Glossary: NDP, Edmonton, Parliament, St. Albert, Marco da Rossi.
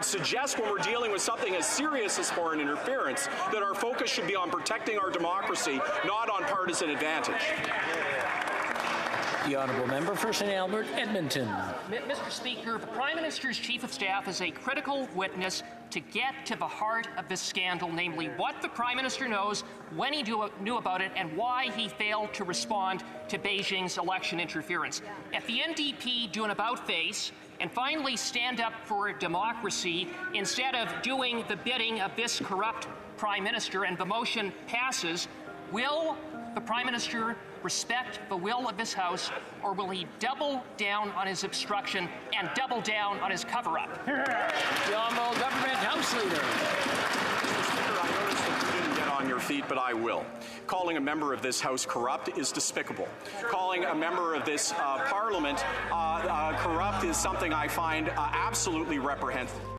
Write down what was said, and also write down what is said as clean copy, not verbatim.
would suggest when we're dealing with something as serious as foreign interference that our focus should be on protecting our democracy, not on partisan advantage. The Honourable Member for St. Albert, Edmonton. Mr. Speaker, the Prime Minister's Chief of Staff is a critical witness to get to the heart of this scandal, namely what the Prime Minister knows, when he knew about it, and why he failed to respond to Beijing's election interference. If the NDP do an about-face and finally stand up for democracy instead of doing the bidding of this corrupt Prime Minister, and the motion passes, will the Prime Minister respect the will of this House, or will he double down on his obstruction and double down on his cover-up? The Honourable Government House Leader. Mr. Speaker, I noticed that you didn't get on your feet, but I will. Calling a member of this House corrupt is despicable. Calling a member of this Parliament corrupt is something I find absolutely reprehensible.